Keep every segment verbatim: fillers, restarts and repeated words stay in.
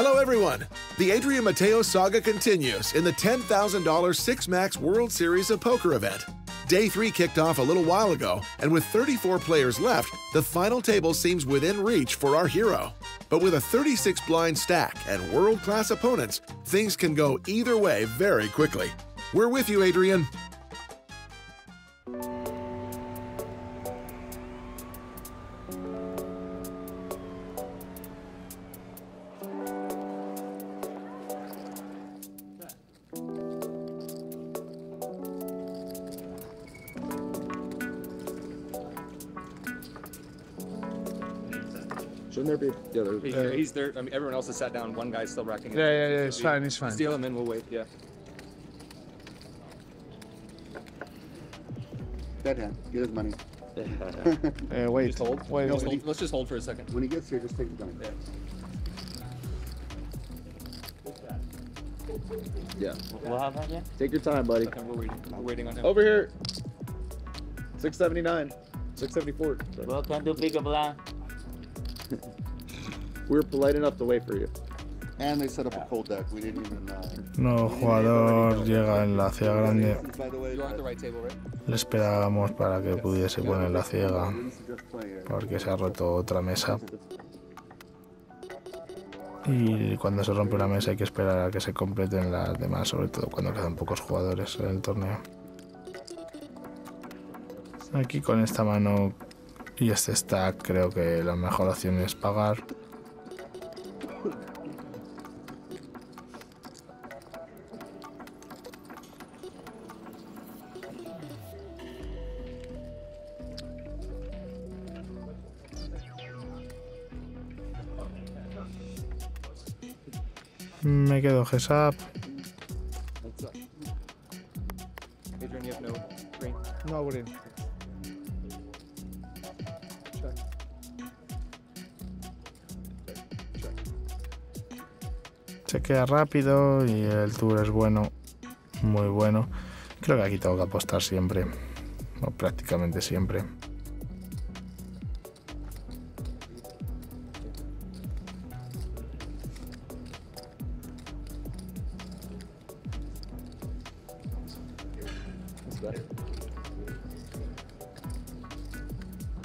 Hello, everyone. The Adrian Mateos saga continues in the ten thousand dollar six max World Series of Poker event. Day three kicked off a little while ago, and with thirty-four players left, the final table seems within reach for our hero. But with a thirty-six blind stack and world-class opponents, things can go either way very quickly. We're with you, Adrian. Shouldn't there be? Yeah, there's... He's, uh, he's there. I mean, everyone else has sat down. One guy's still racking. Yeah, yeah, yeah. It's so fine. It's fine. Steal him and we'll wait. Yeah. Dead hand. Get his money. uh, wait. Just hold. Wait. No, just hold. He... Let's just hold for a second. When he gets here, just take the money. Yeah. Yeah. We'll have that. Yeah. Take your time, buddy. Okay, we're waiting. We're waiting on him. Over here. Six seventy nine. Six seventy four. Welcome to Peek-a-Blanc. We were polite enough to wait for you. And they set up a cold deck. We didn't even uh, No jugador llega en la ciega grande. Le esperábamos para que pudiese poner la ciega, porque se ha roto otra mesa. Y cuando se rompe una mesa hay que esperar a que se completen las demás, sobre todo cuando quedan pocos jugadores en el torneo. Aquí con esta mano y este stack creo que la mejor opción es pagar. Me quedo G S A P. Adrian, you have no green? No green. Se queda rápido y el tour es bueno, muy bueno. Creo que aquí tengo que apostar siempre, o prácticamente siempre.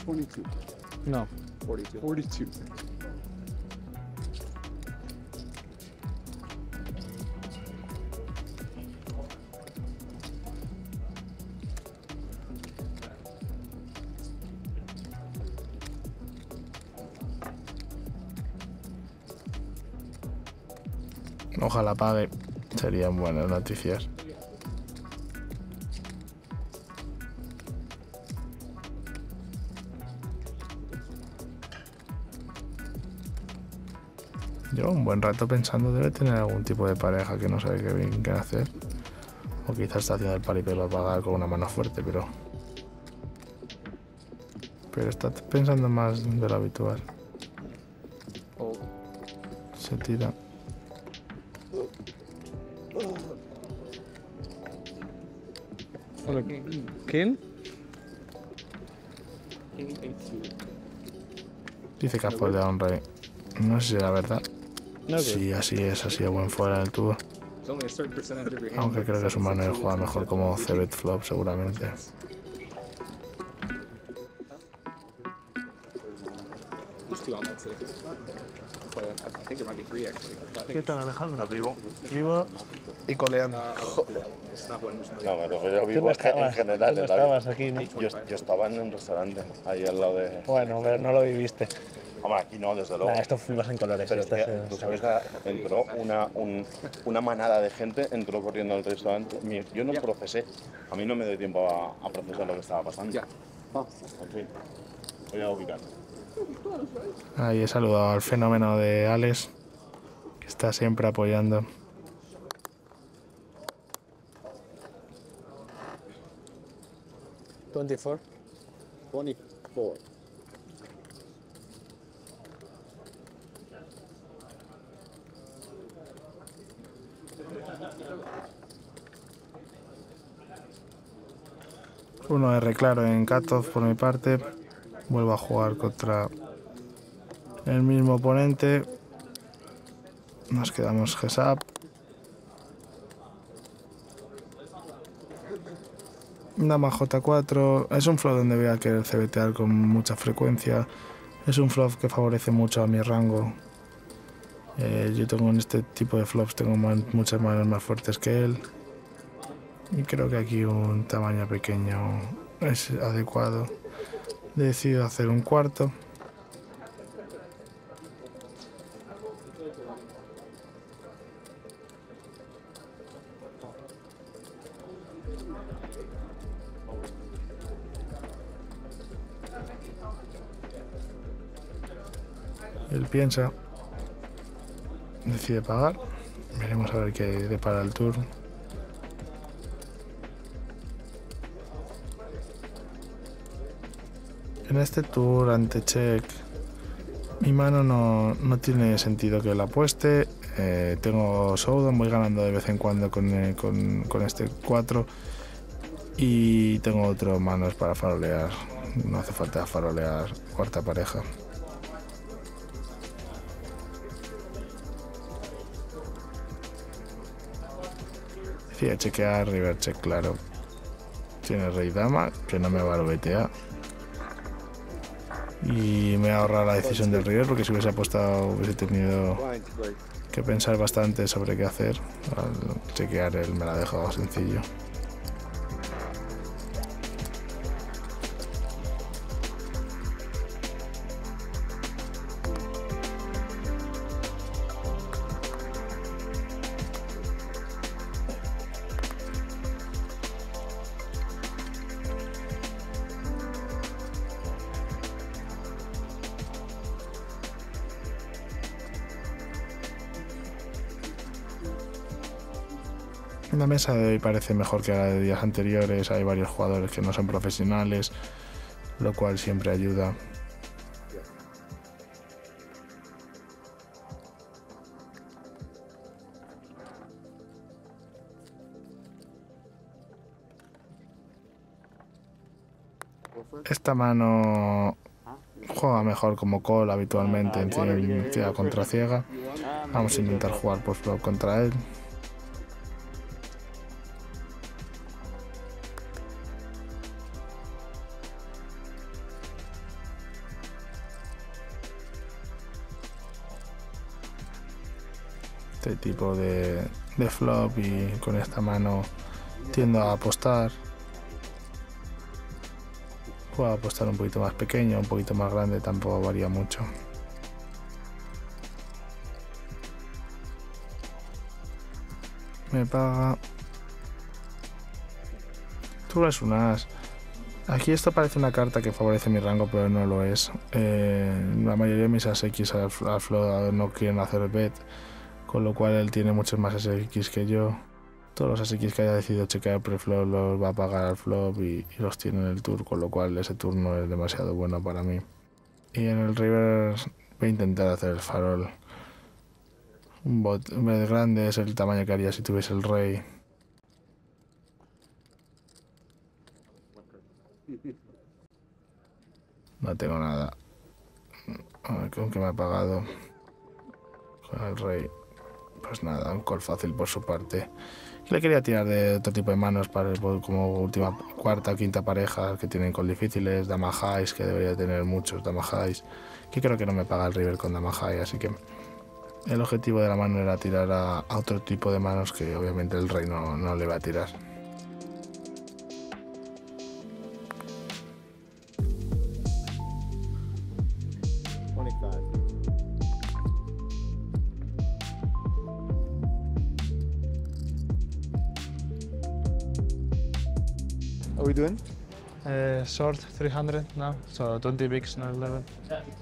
twenty-two. No. forty-two. forty-two. Ojalá pague, serían buenas noticias. Llevo un buen rato pensando, debe tener algún tipo de pareja que no sabe qué bien qué hacer. O quizás está haciendo el paripé para pagar con una mano fuerte, pero... Pero está pensando más de lo habitual. Se tira. ¿Quién? Dice que ha foldeado un rey. No sé si era verdad. Si sí, así es, así de buen fuera del tubo. Aunque creo que su mano de juega mejor como C-bet flop seguramente. ¿Qué tal, Alejandro? Vivo. Vivo y coleando. No, pero yo vivo en general. ¿Tú estabas aquí, no? yo, yo estaba en un restaurante, ahí al lado de... Bueno, pero no lo viviste. Hombre, aquí no, desde luego. Nah, esto fui más en colores. Pero este, este, tú sabes que entró una, un, una manada de gente, entró corriendo al restaurante. Yo no procesé. A mí no me dio tiempo a, a procesar lo que estaba pasando. En fin, voy a ubicar. Ahí he saludado al fenómeno de Alex, que está siempre apoyando. veinticuatro. veinticuatro. uno R claro en cutoff por mi parte. Vuelvo a jugar contra el mismo oponente. Nos quedamos heads-up. Dama jota cuatro. Es un flop donde voy a querer cbtear con mucha frecuencia. Es un flop que favorece mucho a mi rango. Eh, yo tengo en este tipo de flops tengo man, muchas manos más fuertes que él. Y creo que aquí un tamaño pequeño es adecuado. Decido hacer un cuarto. Él piensa, decide pagar, veremos a ver qué depara el tour. En este tour ante check, mi mano no, no tiene sentido que la apueste, eh, tengo showdown, voy ganando de vez en cuando con, eh, con, con este cuatro y tengo otras manos para farolear, no hace falta farolear cuarta pareja. A chequear, river check, claro. Tiene rey dama, que no me va a B T A. Y me ahorra la decisión del river, porque si hubiese apostado hubiese tenido que pensar bastante sobre qué hacer. Al chequear él me la ha dejado sencillo. La mesa de hoy parece mejor que la de días anteriores, hay varios jugadores que no son profesionales, lo cual siempre ayuda. Esta mano juega mejor como call habitualmente en ciega contra ciega, vamos a intentar jugar post-flop contra él. Este tipo de, de flop y con esta mano tiendo a apostar. Puedo apostar un poquito más pequeño, un poquito más grande, tampoco varía mucho. Me paga. Tú eres un as. Aquí esto parece una carta que favorece mi rango, pero no lo es. Eh, la mayoría de mis as X al, al flop no quieren hacer bet. Con lo cual él tiene muchos más A S X que yo. Todos los A S X que haya decidido chequear preflop los va a pagar al flop y, y los tiene en el tour, con lo cual ese turno es demasiado bueno para mí. Y en el river voy a intentar hacer el farol. Un bot grande es el tamaño que haría si tuviese el rey. No tengo nada. A ver, ¿con qué me ha pagado? Con el rey. Pues nada, un call fácil por su parte. Le quería tirar de otro tipo de manos para como última, cuarta o quinta pareja que tienen call difíciles, dama highs, que debería tener muchos dama highs, que creo que no me paga el river con dama high, así que el objetivo de la mano era tirar a, a otro tipo de manos que obviamente el rey no, no le va a tirar. What are we doing? Uh, short three hundred now, so twenty bigs, not eleven.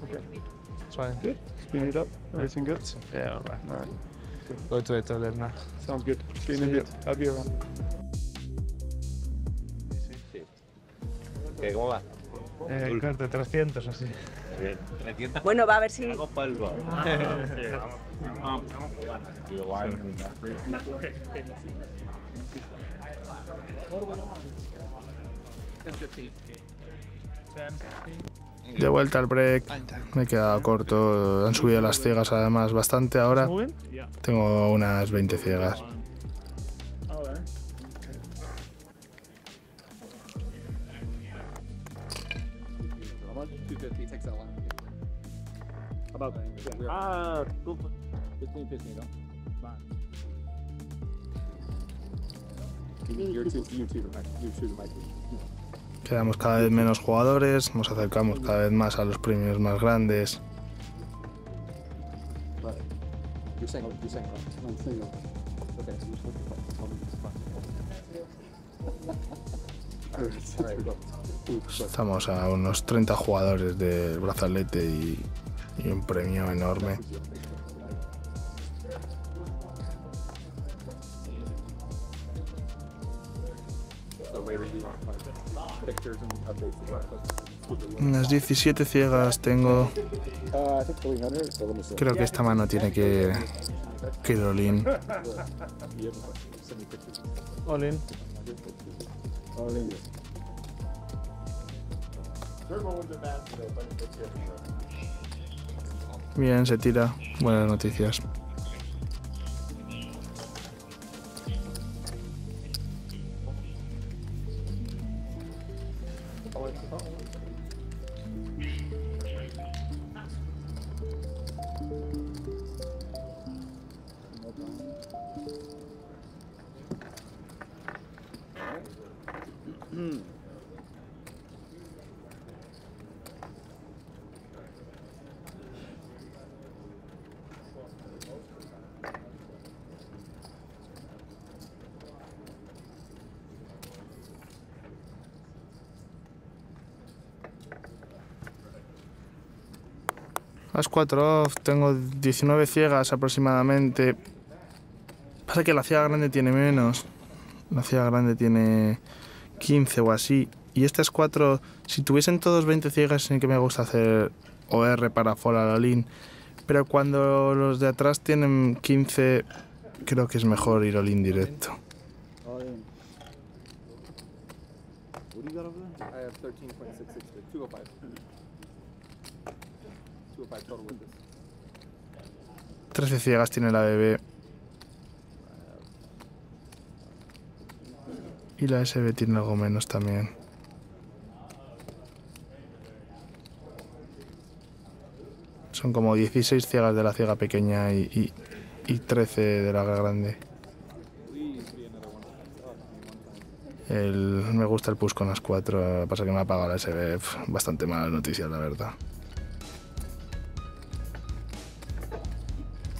Okay. It's fine. Good. Clean it up. Everything good? Yeah, all right. All right. Good. Go to it a little now. Sounds good. Clean See it up. I'll be around. ¿Qué? ¿Cómo va? Eh, corte, trescientos así. trescientos. Bueno, va a ver si... Vamos para el bar. Vamos. Vamos. De vuelta al break, me he quedado corto, han subido las ciegas además bastante ahora, tengo unas veinte ciegas. Ah, quedamos cada vez menos jugadores, nos acercamos cada vez más a los premios más grandes. Estamos a unos treinta jugadores del brazalete y, y un premio enorme. Unas diecisiete ciegas tengo. Creo que esta mano tiene que que ir all in. All in. Bien, se tira. Buenas noticias. Las cuatro off, tengo diecinueve ciegas aproximadamente. Pasa que la ciega grande tiene menos. La ciega grande tiene quince o así. Y estas cuatro, si tuviesen todos veinte ciegas, sí que me gusta hacer O R para folar all in. Pero cuando los de atrás tienen quince, creo que es mejor ir all in directo. trece ciegas tiene la B B y la S B tiene algo menos también. Son como dieciséis ciegas de la ciega pequeña y, y, y trece de la grande. El, me gusta el push con las cuatro, pasa que me ha pagado la S B. Pff, bastante mala noticia, la verdad.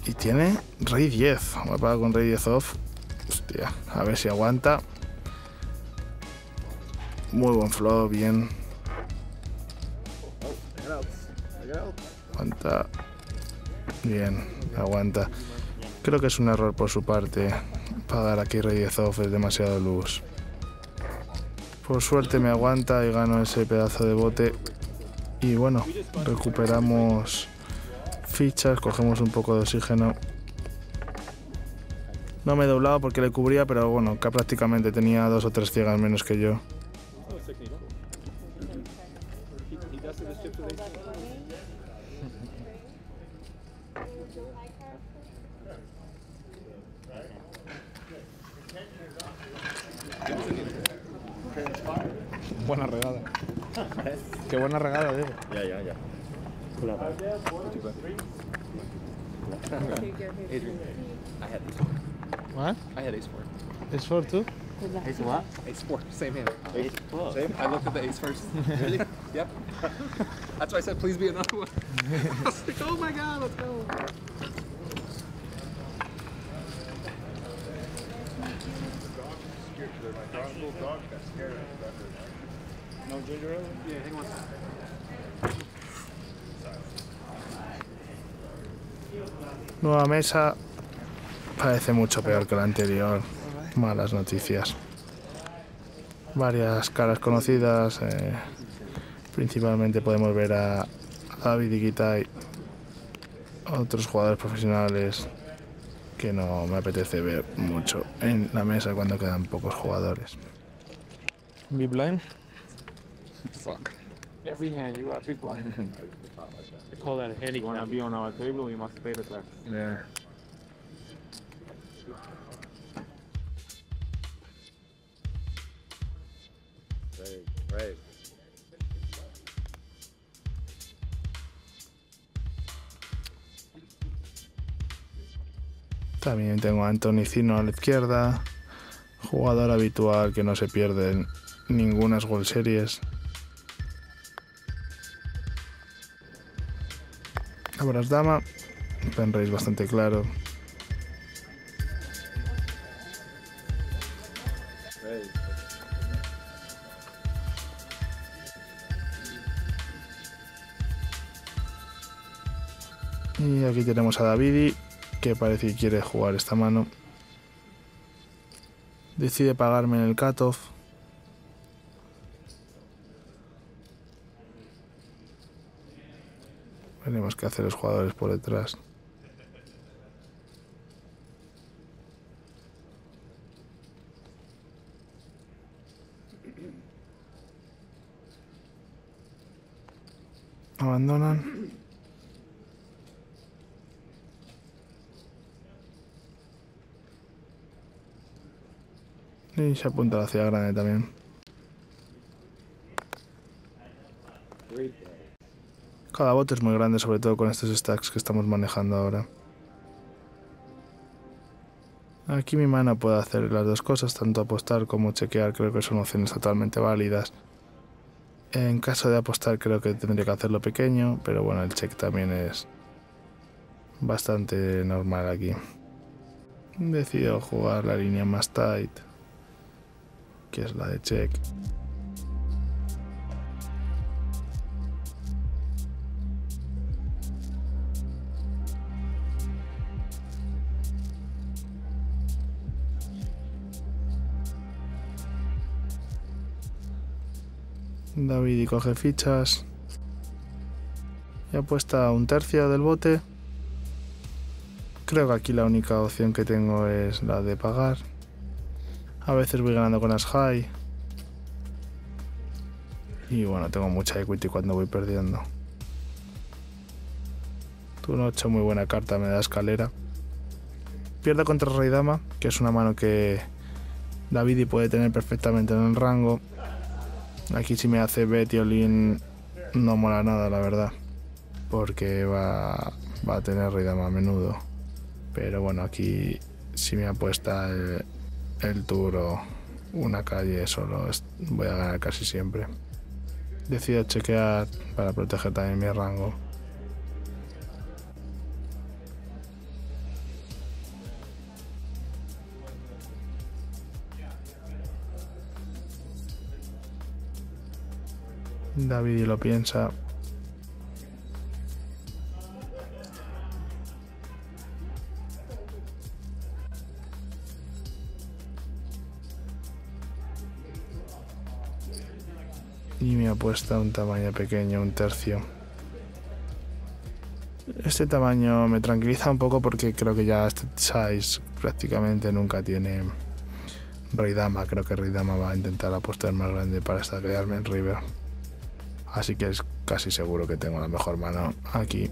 Y tiene rey diez. Me ha pagado con rey diez off. Hostia, a ver si aguanta. Muy buen flow, bien. Aguanta. Bien, aguanta. Creo que es un error por su parte. Pagar aquí rey diez off es demasiado luz. Por suerte me aguanta y gano ese pedazo de bote. Y bueno, recuperamos fichas, cogemos un poco de oxígeno. No me he doblado porque le cubría, pero bueno, que prácticamente tenía dos o tres ciegas menos que yo. Buena regada. Qué buena regada, Diego. Ya, ya, ya. Adrian, I had ace four. What? I had ace four. Ace four too? Ace what? Ace four. Same hand. Ace four. Same. I looked at the ace first. Really? Yep. That's why I said please be another one. I was like, oh my god, let's go. No ginger ale? Yeah, hang on. Nueva mesa, parece mucho peor que la anterior. Malas noticias. Varias caras conocidas. Eh, principalmente podemos ver a Davidi Kitai, otros jugadores profesionales que no me apetece ver mucho en la mesa cuando quedan pocos jugadores. Be blind. Fuck. Every hand, you got big blind. They call that a handicap. You want to be on our table, you must play the class. Yeah. Right, right. También tengo a Anthony Zinno a la izquierda, jugador habitual que no se pierde en ninguna World Series. Abras dama, penraise bastante claro. Y aquí tenemos a Davidi, que parece que quiere jugar esta mano. Decide pagarme en el cutoff. Veremos qué hacen los jugadores por detrás. Abandonan. Y se apunta hacia grande también. Cada bote es muy grande, sobre todo con estos stacks que estamos manejando ahora. Aquí mi mano puede hacer las dos cosas, tanto apostar como chequear, creo que son opciones totalmente válidas. En caso de apostar creo que tendría que hacerlo pequeño, pero bueno, el check también es bastante normal aquí. Decido jugar la línea más tight, que es la de check. Davidi coge fichas y apuesta un tercio del bote. Creo que aquí la única opción que tengo es la de pagar. A veces voy ganando con as high. Y bueno, tengo mucha equity cuando voy perdiendo. Turno ocho, muy buena carta, me da escalera. Pierdo contra rey dama, que es una mano que Davidi puede tener perfectamente en el rango. Aquí si me hace bet y all-in no mola nada, la verdad. Porque va, va a tener rey dama a menudo. Pero bueno, aquí si me apuesta el, el tour o una calle solo voy a ganar casi siempre. Decido chequear para proteger también mi rango. Davidi lo piensa. Y me apuesta un tamaño pequeño, un tercio. Este tamaño me tranquiliza un poco porque creo que ya este size prácticamente nunca tiene rey dama. Creo que rey dama va a intentar apostar más grande para stackearme en river. Así que es casi seguro que tengo la mejor mano aquí.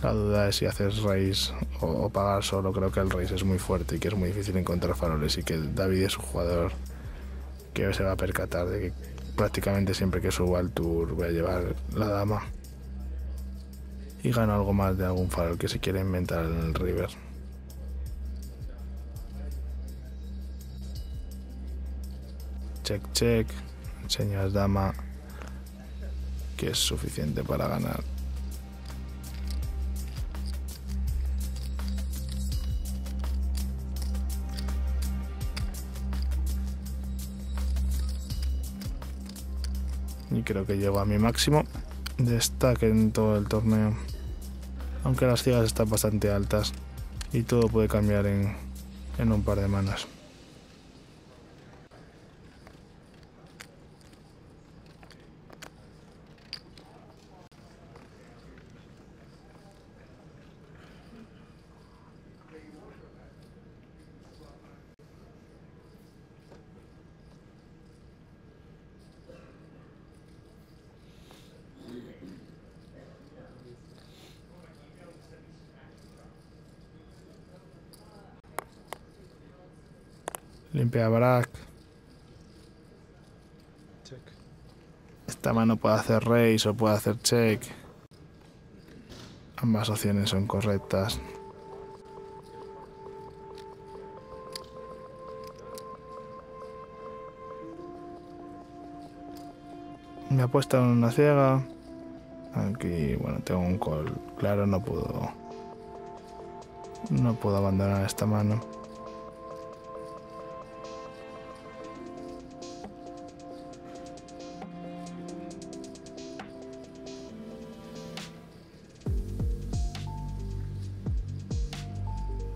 La duda es si haces raise o, o pagar solo. Creo que el raise es muy fuerte y que es muy difícil encontrar faroles. Y que Davidi es un jugador que se va a percatar de que prácticamente siempre que suba al tour voy a llevar la dama y gano algo más de algún farol que se quiera inventar en el river. Check, check, enseñas dama, que es suficiente para ganar. Y creo que llego a mi máximo de stack en todo el torneo. Aunque las ciegas están bastante altas y todo puede cambiar en, en un par de manos. Limpia Brack. Esta mano puede hacer raise o puede hacer check. Ambas opciones son correctas. Me apuesta en una ciega. Aquí, bueno, tengo un call. Claro, no puedo. No puedo abandonar esta mano.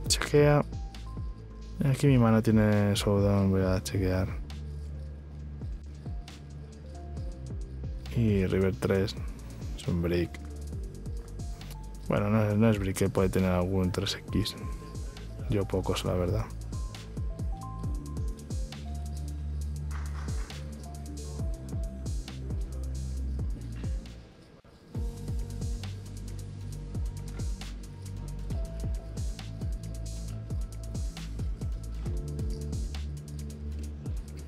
Chequea. Aquí mi mano tiene showdown, voy a chequear. Y river tres. Es un break. Bueno, no, no es break, que puede tener algún tres equis. Yo pocos, la verdad.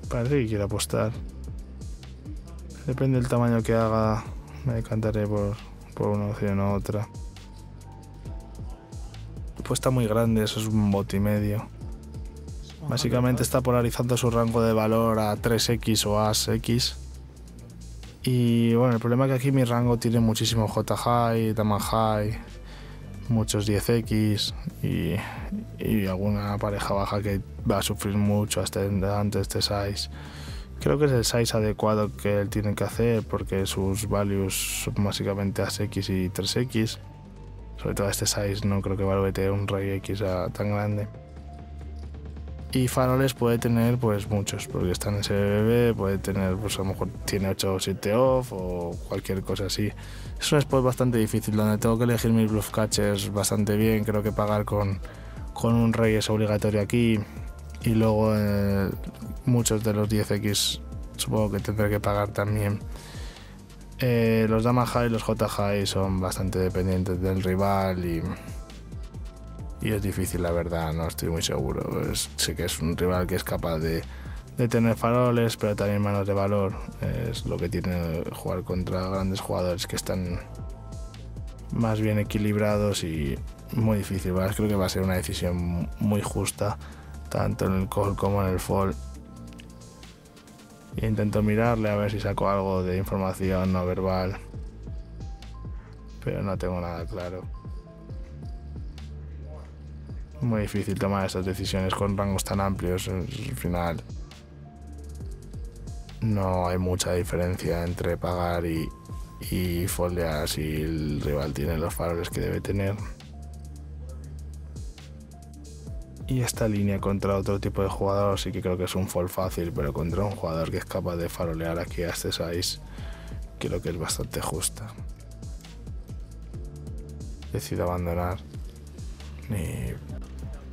Parece que quiere apostar. Depende del tamaño que haga. Me decantaré por, por una opción u otra. Pues está muy grande, eso es un bot y medio. Básicamente está polarizando su rango de valor a tres equis o as equis. Y bueno, el problema es que aquí mi rango tiene muchísimo J-High, Dama High, muchos diez equis y, y alguna pareja baja que va a sufrir mucho hasta ante este size. Creo que es el size adecuado que él tiene que hacer, porque sus values son básicamente as equis y tres equis. Sobre todo este size no creo que valga tener un rey X tan grande. Y faroles puede tener pues muchos, porque está en S B B, puede tener, pues a lo mejor tiene ocho o siete off o cualquier cosa así. Es un spot bastante difícil, donde tengo que elegir mis bluff catchers bastante bien. Creo que pagar con, con un rey es obligatorio aquí. Y luego eh, muchos de los diez equis supongo que tendré que pagar también. Eh, los Dama High y los J High son bastante dependientes del rival y, y es difícil, la verdad, no estoy muy seguro. Es, sí que es un rival que es capaz de, de tener faroles, pero también manos de valor. Es lo que tiene jugar contra grandes jugadores que están más bien equilibrados y muy difícil, ¿verdad? Creo que va a ser una decisión muy justa, tanto en el call como en el fold. E intento mirarle a ver si saco algo de información no verbal, pero no tengo nada claro. Muy difícil tomar estas decisiones con rangos tan amplios. Al final no hay mucha diferencia entre pagar y, y foldear si el rival tiene los faroles que debe tener. Y esta línea contra otro tipo de jugador sí que creo que es un fold fácil, pero contra un jugador que es capaz de farolear aquí a este size, creo que es bastante justa. Decido abandonar y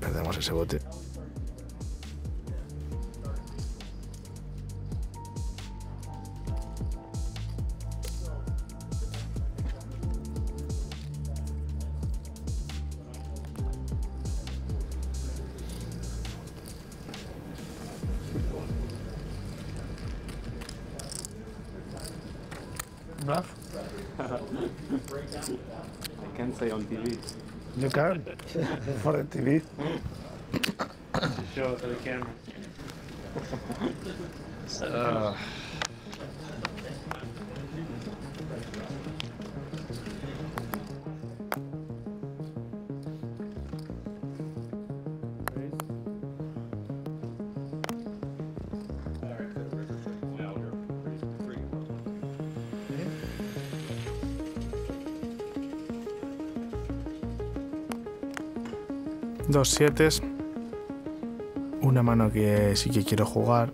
perdemos ese bote. I can't say on T V. You can? For the T V? Show to the camera. uh. Dos sietes, una mano que sí que quiero jugar.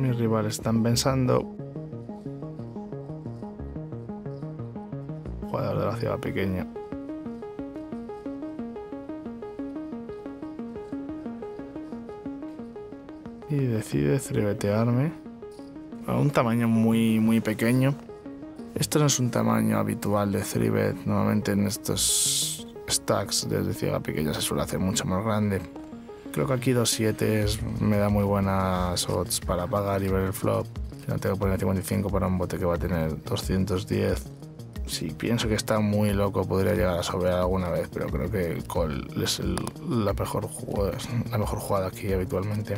Mis rivales están pensando, demasiado pequeño. Y decide cervetearme a un tamaño muy, muy pequeño. Esto no es un tamaño habitual de three bet. Normalmente en estos stacks de ciega pequeña se suele hacer mucho más grande. Creo que aquí dos siete me da muy buenas odds para pagar y ver el flop. Si no tengo que poner cincuenta y cinco para un bote que va a tener doscientos diez. Si pienso que está muy loco podría llegar a sobrear alguna vez, pero creo que el call es el, la, mejor jugada, la mejor jugada aquí habitualmente.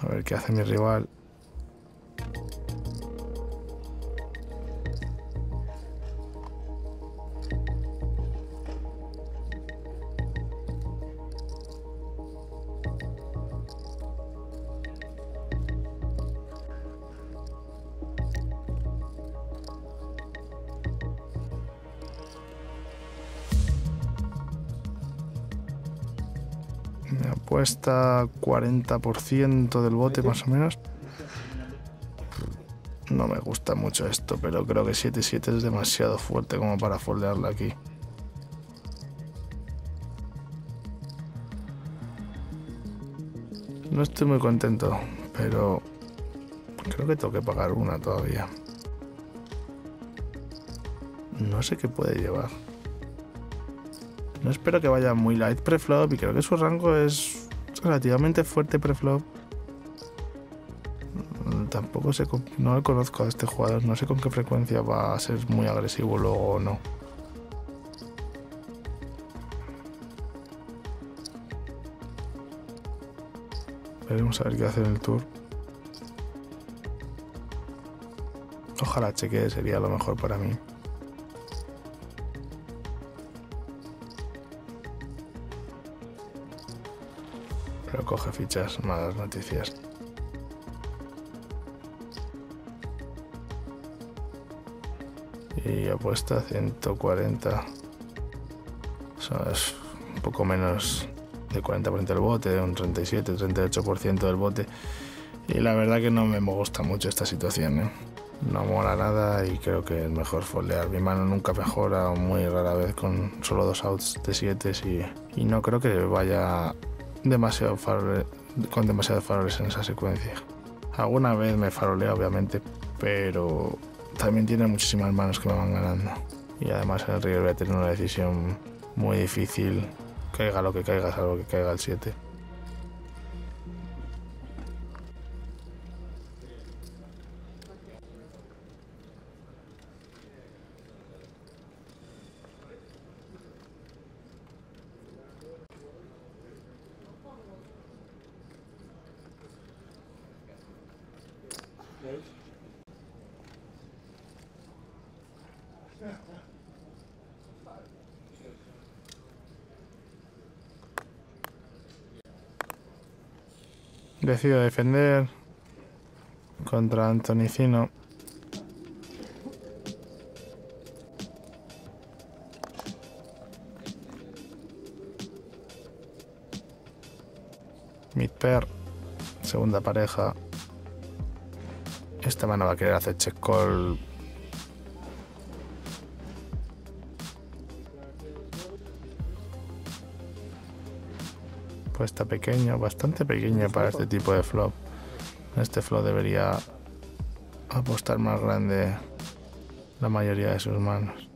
A ver qué hace mi rival. Me apuesta cuarenta por ciento del bote más o menos. No me gusta mucho esto, pero creo que siete siete es demasiado fuerte como para foldearla aquí. No estoy muy contento, pero creo que tengo que pagar una todavía. No sé qué puede llevar. No espero que vaya muy light preflop y creo que su rango es relativamente fuerte preflop. Tampoco sé, no lo conozco a este jugador, no sé con qué frecuencia va a ser muy agresivo luego o no. Veremos a ver qué hace en el tour. Ojalá chequee, sería lo mejor para mí. Pero coge fichas, malas noticias. Y apuesta ciento cuarenta. O sea, es un poco menos de cuarenta por ciento del bote, un treinta y siete, treinta y ocho por ciento del bote. Y la verdad que no me gusta mucho esta situación, ¿eh? No mola nada y creo que es mejor foldear. Mi mano nunca mejora, muy rara vez, con solo dos outs de siete. Y, y no creo que vaya demasiado farole, con demasiados faroles en esa secuencia. Alguna vez me farolea, obviamente, pero también tiene muchísimas manos que me van ganando. Y además en el river voy a tener una decisión muy difícil, caiga lo que caiga, salvo que caiga el siete. Decido defender contra Anthony Zinno. Mid-pair, segunda pareja. Esta mano va a querer hacer check call. Pues está pequeño, bastante pequeño para este tipo de flop. Este flop debería apostar más grande la mayoría de sus manos.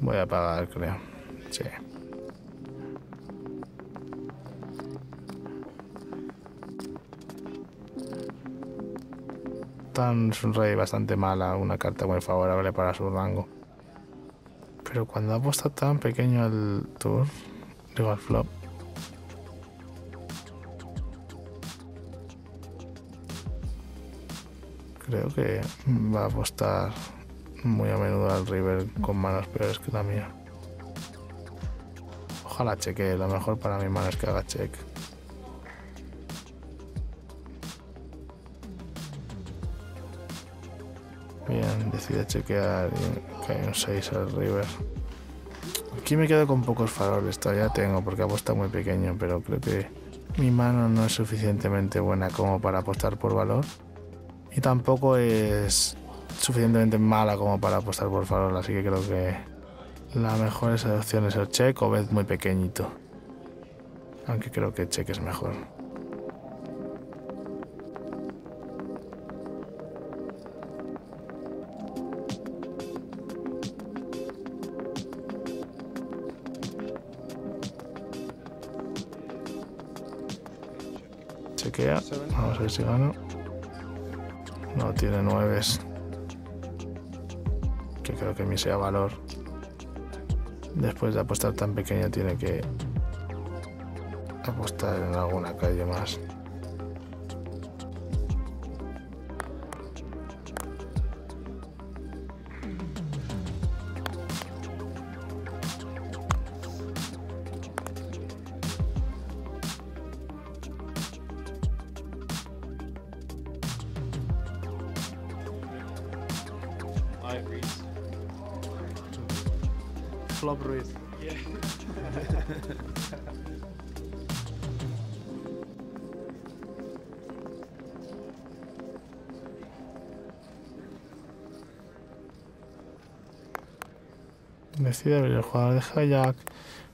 Voy a pagar, creo. Sí. Tan es un rey bastante mala, una carta muy favorable para su rango. Pero cuando apuesta tan pequeño al tour, digo al flop, creo que va a apostar muy a menudo al river con manos peores que la mía. Ojalá cheque, lo mejor para mi mano es que haga check. Bien, decide chequear y cae un seis al river. Aquí me quedo con pocos faroles, todavía tengo, porque apuesta muy pequeño, pero creo que mi mano no es suficientemente buena como para apostar por valor y tampoco es suficientemente mala como para apostar por farol, así que creo que la mejor es la opción es el check o bet muy pequeñito, aunque creo que check es mejor. Chequea, vamos a ver si gano. No tiene nueves, que creo que me sea valor. Después de apostar tan pequeño tiene que apostar en alguna calle más. Flop Ruiz. Yeah. Decide abrir el jugador de Jack,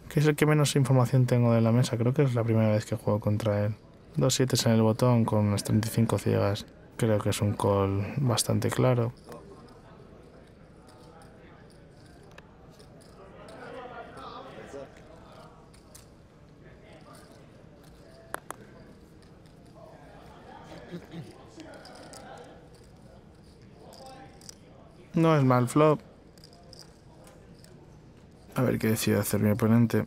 que es el que menos información tengo de la mesa. Creo que es la primera vez que juego contra él. Dos siete en el botón con unas treinta y cinco ciegas. Creo que es un call bastante claro. No es mal flop. A ver qué decide hacer mi oponente.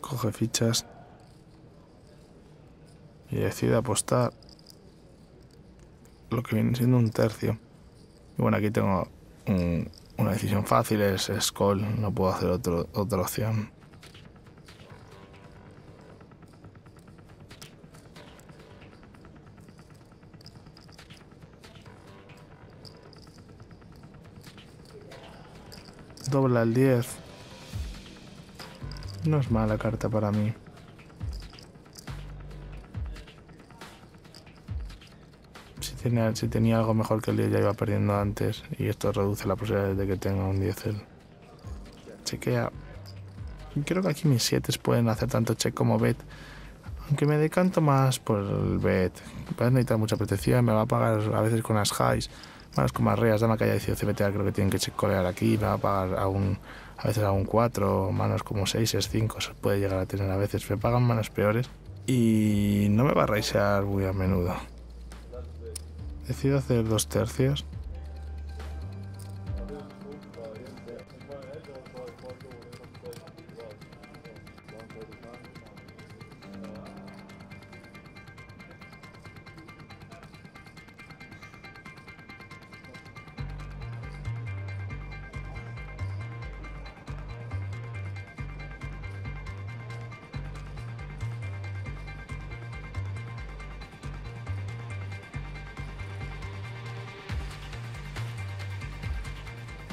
Coge fichas y decide apostar lo que viene siendo un tercio. Y bueno, aquí tengo un, una decisión fácil, es, es call, no puedo hacer otro, otra opción. Dobla el diez. No es mala carta para mí. Si tenía, si tenía algo mejor que el diez ya iba perdiendo antes y esto reduce la posibilidad de que tenga un diez él. Chequea. Creo que aquí mis siete pueden hacer tanto check como bet. Aunque me decanto más por el bet. Puede necesitar mucha protección, me va a pagar a veces con las highs. Más con más reas, dama que haya decidido C B T A, creo que tienen que checolear aquí, me va a pagar a, un, a veces a un cuatro, manos como seis, cinco, se puede llegar a tener a veces, me pagan manos peores y no me va a raisear muy a menudo. Decido hacer dos tercios.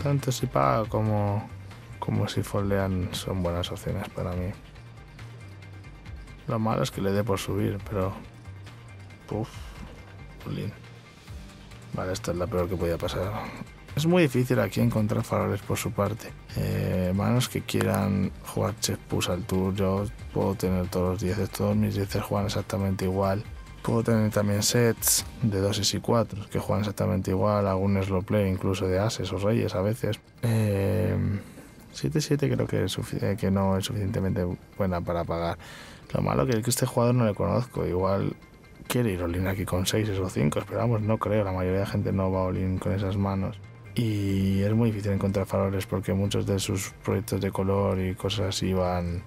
Tanto si paga como, como si foldean son buenas opciones para mí. Lo malo es que le dé por subir, pero... Puf, pulín. Vale, esta es la peor que podía pasar. Es muy difícil aquí encontrar faroles por su parte. Eh, manos que quieran jugar check push al tour, yo puedo tener todos los dieces, todos mis dieces juegan exactamente igual. Puedo tener también sets de doses y cuatro que juegan exactamente igual, algún slow play incluso de ases o reyes a veces. siete siete eh, creo que, es que no es suficientemente buena para pagar. Lo malo que es que este jugador no le conozco, igual quiere ir all in aquí con seis o cinco, pero vamos, no creo, la mayoría de gente no va all in con esas manos. Y es muy difícil encontrar faroles porque muchos de sus proyectos de color y cosas así van...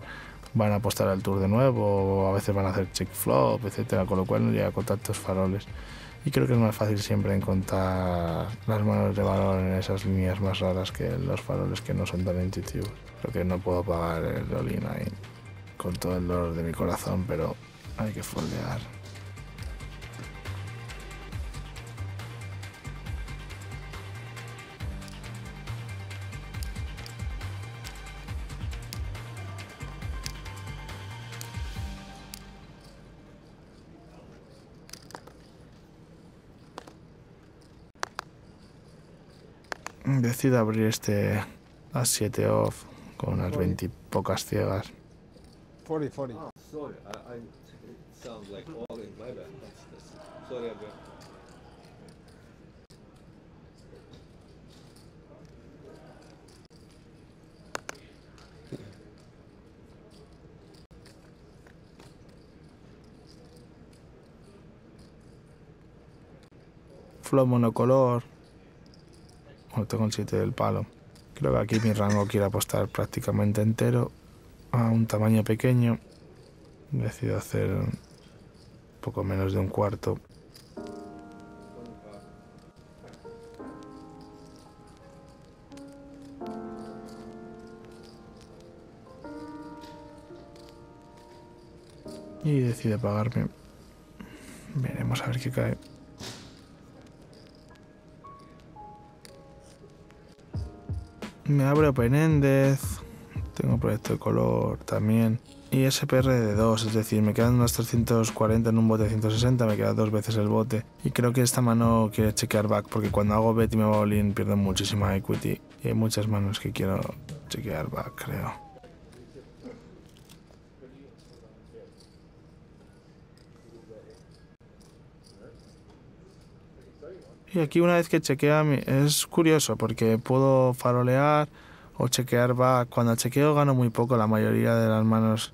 van a apostar al tour de nuevo, o a veces van a hacer check flop, etcétera, con lo cual no llega con tantos faroles. Y creo que es más fácil siempre encontrar las manos de valor en esas líneas más raras que los faroles que no son tan intuitivos. Creo que no puedo pagar el all-in ahí con todo el dolor de mi corazón, pero hay que foldear. Decide abrir este a siete off con unas veinte y pocas ciegas. cuarenta, cuarenta. Flop monocolor. Bueno, tengo el siete del palo. Creo que aquí mi rango quiere apostar prácticamente entero a un tamaño pequeño. Decido hacer un poco menos de un cuarto. Y decide pagarme. Veremos a ver qué cae. Me abre open-ended, tengo proyecto de color también. Y S P R de dos, es decir, me quedan unas trescientos cuarenta en un bote de ciento sesenta, me queda dos veces el bote. Y creo que esta mano quiere chequear back, porque cuando hago bet y me va all in pierdo muchísima equity. Y hay muchas manos que quiero chequear back, creo. Y aquí una vez que chequea, es curioso porque puedo farolear o chequear back. Cuando chequeo gano muy poco, la mayoría de las manos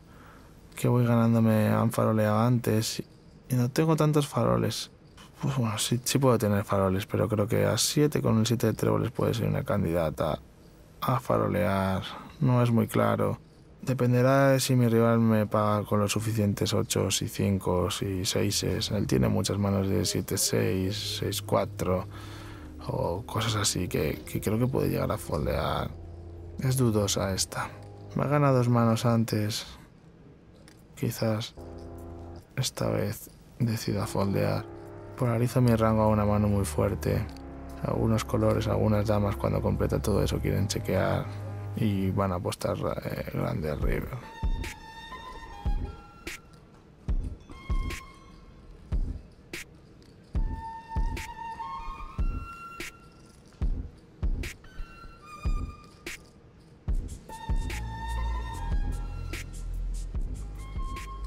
que voy ganando me han faroleado antes. Y no tengo tantos faroles. Pues bueno, sí, sí puedo tener faroles, pero creo que a siete con el siete de tréboles puede ser una candidata a farolear. No es muy claro. Dependerá de si mi rival me paga con los suficientes ochos y cincos y seises. Él tiene muchas manos de siete seis, seis cuatro o cosas así que, que creo que puede llegar a foldear. Es dudosa esta. Me ha ganado dos manos antes. Quizás esta vez decida foldear. Polarizo mi rango a una mano muy fuerte. Algunos colores, algunas damas cuando completa todo eso quieren chequear. Y van a apostar eh, grande al river.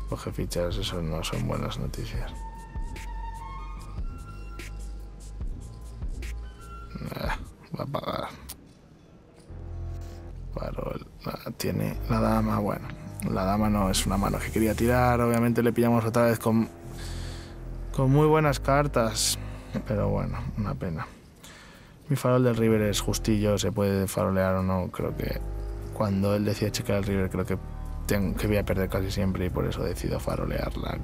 Coge fichas, eso no son buenas noticias. Nah, va a pagar. Tiene la dama, bueno, la dama no es una mano que quería tirar, obviamente le pillamos otra vez con, con muy buenas cartas, pero bueno, una pena. Mi farol del river es justillo, se puede farolear o no, creo que cuando él decide checar el river creo que, tengo, que voy a perder casi siempre y por eso decido farolearla.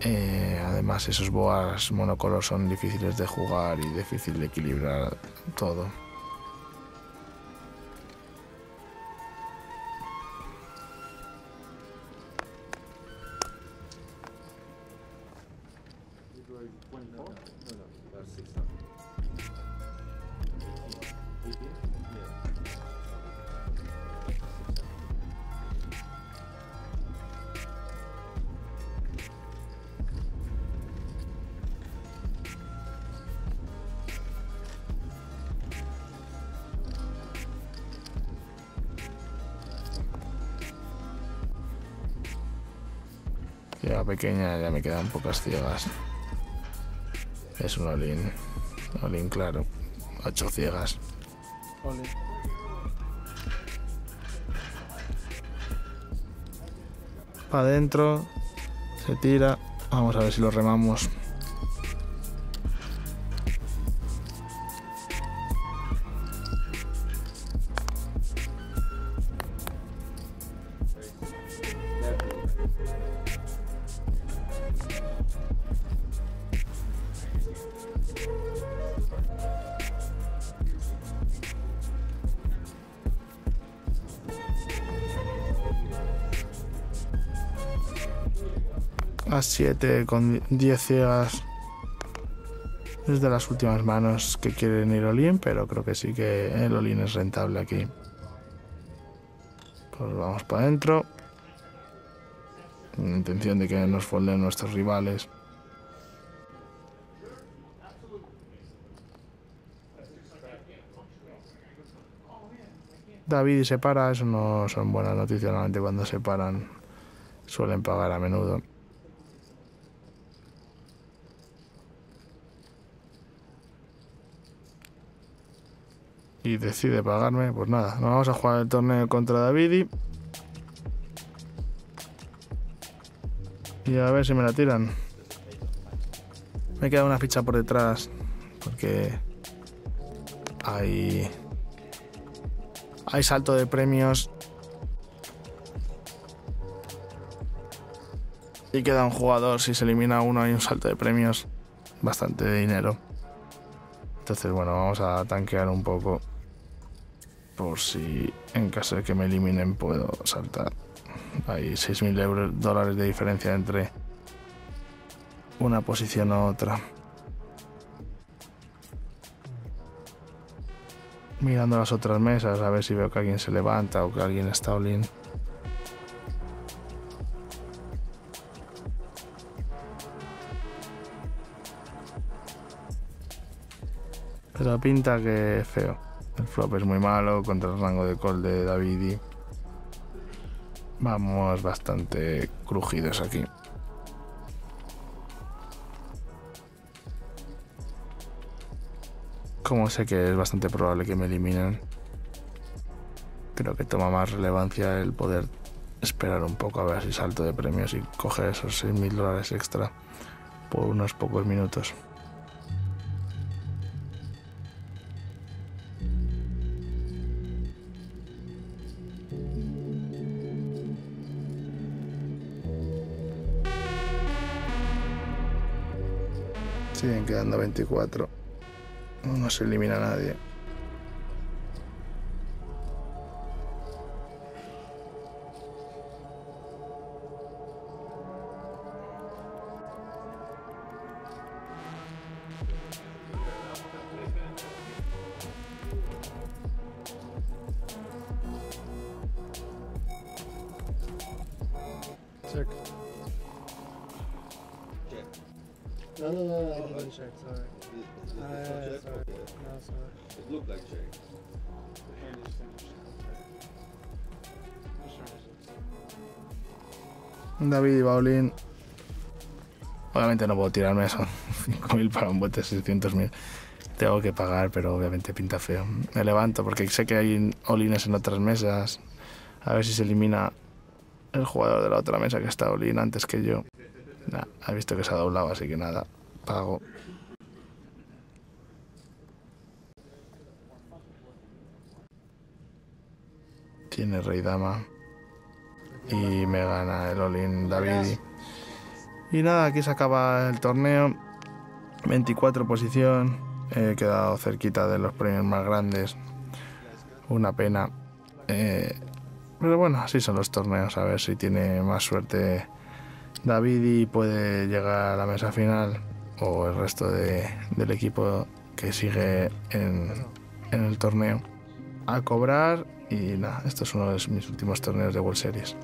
Eh, además esos boas monocolor son difíciles de jugar y difícil de equilibrar todo. Llega pequeña, ya me quedan pocas ciegas. Es un all-in. All-in, claro. Ocho ciegas. All-in. Para adentro. Se tira. Vamos a ver si lo remamos. a siete con diez ciegas. Es de las últimas manos que quieren ir all-in, pero creo que sí que el all-in es rentable aquí. Pues vamos para adentro. Con la intención de que nos folden nuestros rivales. Davidi se para, eso no son buenas noticias, normalmente cuando se paran suelen pagar a menudo. Y decide pagarme, pues nada, nos vamos a jugar el torneo contra Davidi. Y a ver si me la tiran. Me queda una ficha por detrás, porque hay, hay salto de premios. Y queda un jugador, si se elimina uno hay un salto de premios, bastante de dinero. Entonces bueno, vamos a tanquear un poco. Por si en caso de que me eliminen puedo saltar. Hay seis mil dólares de diferencia entre una posición a otra. Mirando las otras mesas a ver si veo que alguien se levanta o que alguien está all-in. Pero pinta que feo. El flop es muy malo contra el rango de call de Davidi. Vamos bastante crujidos aquí. Como sé que es bastante probable que me eliminen, creo que toma más relevancia el poder esperar un poco a ver si salto de premios y coger esos seis mil dólares extra por unos pocos minutos. Siguen quedando veinticuatro. No se elimina a nadie. Check. No, no, no, no, I didn't check, sorry. It, it, uh, sorry. Check? Sorry. Okay. No, sorry. It looked like check. The hand is finished. David Baulín. Obviamente no puedo tirarme eso. cinco mil para un bote, seiscientos mil. Tengo que pagar, pero obviamente pinta feo. Me levanto porque sé que hay all-ins en otras mesas. A ver si se elimina el jugador de la otra mesa que está all-in antes que yo. Nah, ha visto que se ha doblado, así que nada, pago. Tiene rey dama. Y me gana el all-in Davidi. Y nada, aquí se acaba el torneo. veinticuatro posición. He quedado cerquita de los premios más grandes. Una pena. Eh, pero bueno, así son los torneos. A ver si tiene más suerte Davidi, puede llegar a la mesa final, o el resto de, del equipo que sigue en, en el torneo a cobrar. Y nada, esto es uno de mis últimos torneos de World Series.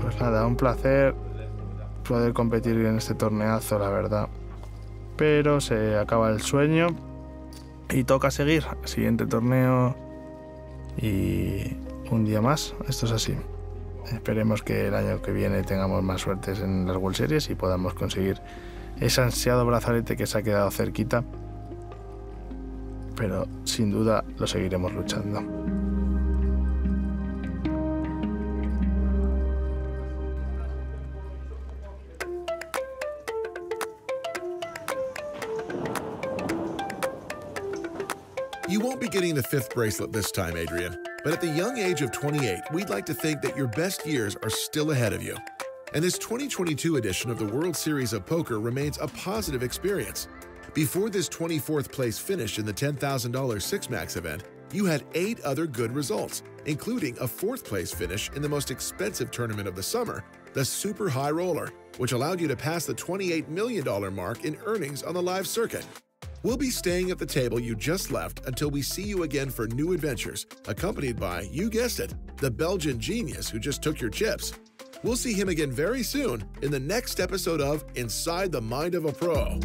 Pues nada, un placer poder competir en este torneazo, la verdad, pero se acaba el sueño y toca seguir al siguiente torneo y un día más. Esto es así. Esperemos que el año que viene tengamos más suertes en las World Series y podamos conseguir ese ansiado brazalete que se ha quedado cerquita, pero sin duda lo seguiremos luchando. You won't be getting the fifth bracelet this time, Adrian, but at the young age of twenty-eight, we'd like to think that your best years are still ahead of you. And this twenty twenty-two edition of the World Series of Poker remains a positive experience. Before this twenty-fourth place finish in the ten thousand dollar six max event, you had eight other good results, including a fourth place finish in the most expensive tournament of the summer, the Super High Roller, which allowed you to pass the twenty-eight million dollar mark in earnings on the live circuit. We'll be staying at the table you just left until we see you again for new adventures, accompanied by, you guessed it, the Belgian genius who just took your chips. We'll see him again very soon in the next episode of Inside the Mind of a Pro.